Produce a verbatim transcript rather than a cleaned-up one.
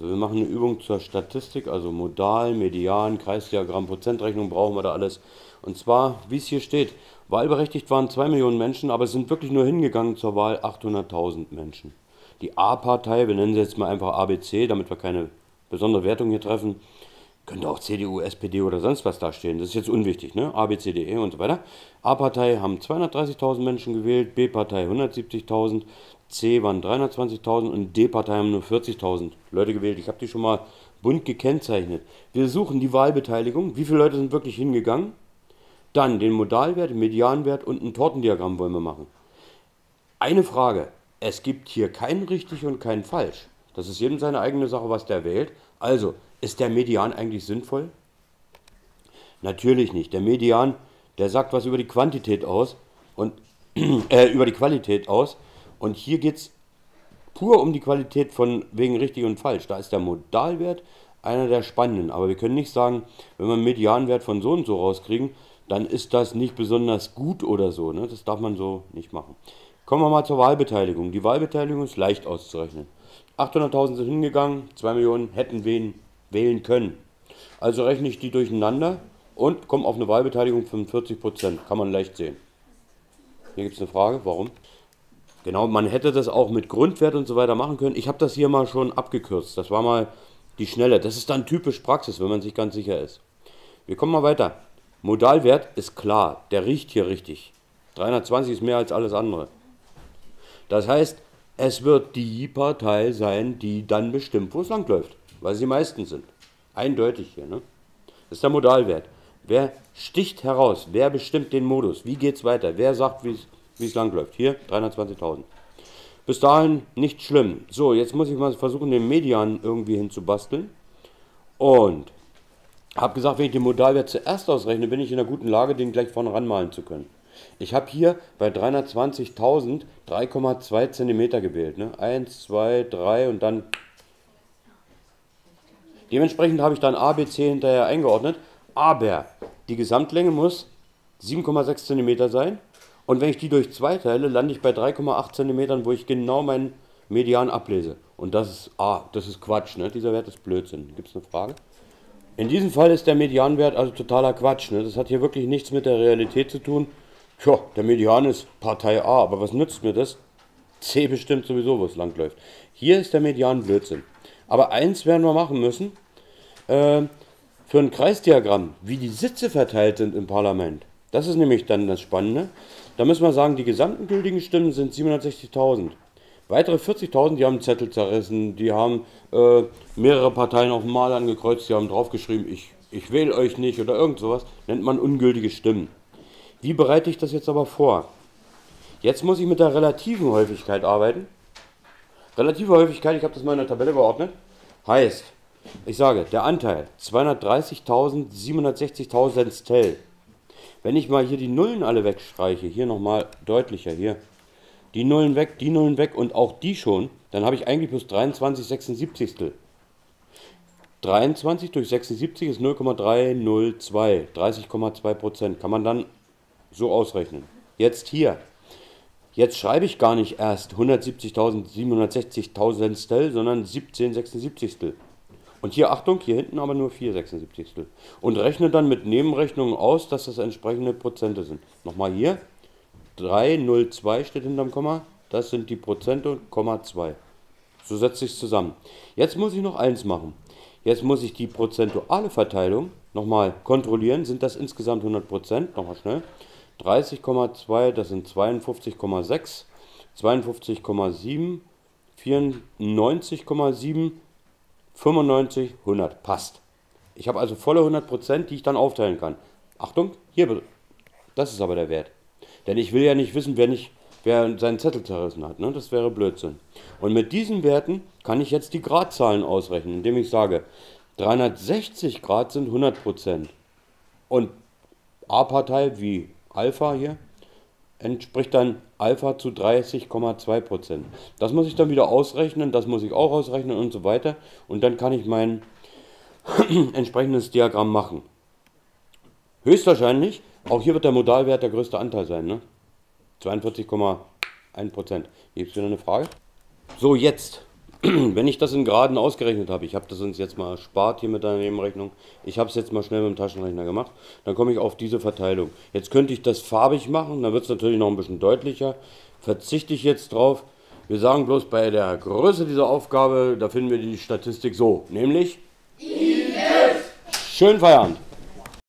So, wir machen eine Übung zur Statistik, also Modal, Median, Kreisdiagramm, Prozentrechnung brauchen wir da alles. Und zwar, wie es hier steht, wahlberechtigt waren zwei Millionen Menschen, aber es sind wirklich nur hingegangen zur Wahl achthunderttausend Menschen. Die A-Partei, wir nennen sie jetzt mal einfach A B C, damit wir keine besondere Wertung hier treffen, könnte auch C D U, S P D oder sonst was dastehen, das ist jetzt unwichtig, ne? A B C D E und so weiter. A-Partei haben zweihundertdreißigtausend Menschen gewählt, B-Partei hundertsiebzigtausend, C waren dreihundertzwanzigtausend und D-Partei haben nur vierzigtausend Leute gewählt. Ich habe die schon mal bunt gekennzeichnet. Wir suchen die Wahlbeteiligung, wie viele Leute sind wirklich hingegangen, dann den Modalwert, Medianwert und ein Tortendiagramm wollen wir machen. Eine Frage, es gibt hier kein richtig und kein falsch. Das ist jedem seine eigene Sache, was der wählt. Also, ist der Median eigentlich sinnvoll? Natürlich nicht. Der Median, der sagt was über die Quantität aus und äh, über die Qualität aus. Und hier geht es pur um die Qualität von wegen richtig und falsch. Da ist der Modalwert einer der spannenden. Aber wir können nicht sagen, wenn wir einen Medianwert von so und so rauskriegen, dann ist das nicht besonders gut oder so. Ne? Das darf man so nicht machen. Kommen wir mal zur Wahlbeteiligung. Die Wahlbeteiligung ist leicht auszurechnen. achthunderttausend sind hingegangen, zwei Millionen hätten wen wählen können. Also rechne ich die durcheinander und komme auf eine Wahlbeteiligung von fünfundvierzig Prozent. Kann man leicht sehen. Hier gibt es eine Frage, warum? Genau, man hätte das auch mit Grundwert und so weiter machen können. Ich habe das hier mal schon abgekürzt. Das war mal die Schnelle. Das ist dann typisch Praxis, wenn man sich ganz sicher ist. Wir kommen mal weiter. Modalwert ist klar, der riecht hier richtig. dreihundertzwanzig ist mehr als alles andere. Das heißt, es wird die Partei sein, die dann bestimmt, wo es langläuft, weil sie die meisten sind. Eindeutig hier, ne? Das ist der Modalwert. Wer sticht heraus? Wer bestimmt den Modus? Wie geht's weiter? Wer sagt, wie es langläuft? Hier, dreihundertzwanzigtausend. Bis dahin nicht schlimm. So, jetzt muss ich mal versuchen, den Median irgendwie hinzubasteln. Und habe gesagt, wenn ich den Modalwert zuerst ausrechne, bin ich in einer guten Lage, den gleich vorne ranmalen zu können. Ich habe hier bei dreihundertzwanzigtausend drei Komma zwei Zentimeter gewählt. Ne? eins, zwei, drei und dann... Dementsprechend habe ich dann A, B, C hinterher eingeordnet. Aber die Gesamtlänge muss sieben Komma sechs Zentimeter sein. Und wenn ich die durch zwei teile, lande ich bei drei Komma acht Zentimetern, wo ich genau meinen Median ablese. Und das ist A, ah, das ist Quatsch. Ne? Dieser Wert ist Blödsinn. Gibt es eine Frage? In diesem Fall ist der Medianwert also totaler Quatsch. Ne? Das hat hier wirklich nichts mit der Realität zu tun. Tja, der Median ist Partei A, aber was nützt mir das? C bestimmt sowieso, wo es langläuft. Hier ist der Median Blödsinn. Aber eins werden wir machen müssen, äh, für ein Kreisdiagramm, wie die Sitze verteilt sind im Parlament. Das ist nämlich dann das Spannende. Da müssen wir sagen, die gesamten gültigen Stimmen sind siebenhundertsechzigtausend. Weitere vierzigtausend, die haben einen Zettel zerrissen, die haben äh, mehrere Parteien auf dem Mal angekreuzt, die haben draufgeschrieben, ich, ich wähle euch nicht oder irgend sowas, nennt man ungültige Stimmen. Wie bereite ich das jetzt aber vor? Jetzt muss ich mit der relativen Häufigkeit arbeiten. Relative Häufigkeit, ich habe das mal in der Tabelle geordnet, heißt, ich sage, der Anteil zweihundertdreißigtausend, siebenhundertsechzigtausend Tell. Wenn ich mal hier die Nullen alle wegstreiche, hier nochmal deutlicher, hier, die Nullen weg, die Nullen weg und auch die schon, dann habe ich eigentlich plus dreiundzwanzig sechsundsiebzigstel. dreiundzwanzig durch sechsundsiebzig ist null Komma drei null zwei, dreißig Komma zwei Prozent, kann man dann so ausrechnen. Jetzt hier. Jetzt schreibe ich gar nicht erst hundertsiebzigtausend, siebenhundertsechzigtausendstel, sondern siebzehn sechsundsiebzigstel. Und hier, Achtung, hier hinten aber nur vier sechsundsiebzigstel. Und rechne dann mit Nebenrechnungen aus, dass das entsprechende Prozente sind. Nochmal hier. drei Komma null zwei steht hinterm Komma. Das sind die Prozente, Komma zwei. So setze ich es zusammen. Jetzt muss ich noch eins machen. Jetzt muss ich die prozentuale Verteilung nochmal kontrollieren. Sind das insgesamt hundert Prozent? Nochmal schnell. dreißig Komma zwei, das sind zweiundfünfzig Komma sechs, zweiundfünfzig Komma sieben, vierundneunzig Komma sieben, fünfundneunzig, hundert. Passt. Ich habe also volle hundert Prozent, die ich dann aufteilen kann. Achtung, hier, das ist aber der Wert. Denn ich will ja nicht wissen, wer, nicht, wer seinen Zettel zerrissen hat. Ne? Das wäre Blödsinn. Und mit diesen Werten kann ich jetzt die Gradzahlen ausrechnen, indem ich sage, dreihundertsechzig Grad sind hundert Prozent. Und A-Partei wie Alpha hier entspricht dann Alpha zu dreißig Komma zwei Prozent. Das muss ich dann wieder ausrechnen, das muss ich auch ausrechnen und so weiter. Und dann kann ich mein entsprechendes Diagramm machen. Höchstwahrscheinlich, auch hier wird der Modalwert der größte Anteil sein, ne? zweiundvierzig Komma eins Prozent. Gibt es wieder eine Frage? So, jetzt Wenn ich das in Graden ausgerechnet habe, ich habe das uns jetzt mal erspart hier mit einer Nebenrechnung, ich habe es jetzt mal schnell mit dem Taschenrechner gemacht, dann komme ich auf diese Verteilung. Jetzt könnte ich das farbig machen, dann wird es natürlich noch ein bisschen deutlicher. Verzichte ich jetzt drauf. Wir sagen bloß, bei der Größe dieser Aufgabe, da finden wir die Statistik so, nämlich... Schönen Feierabend!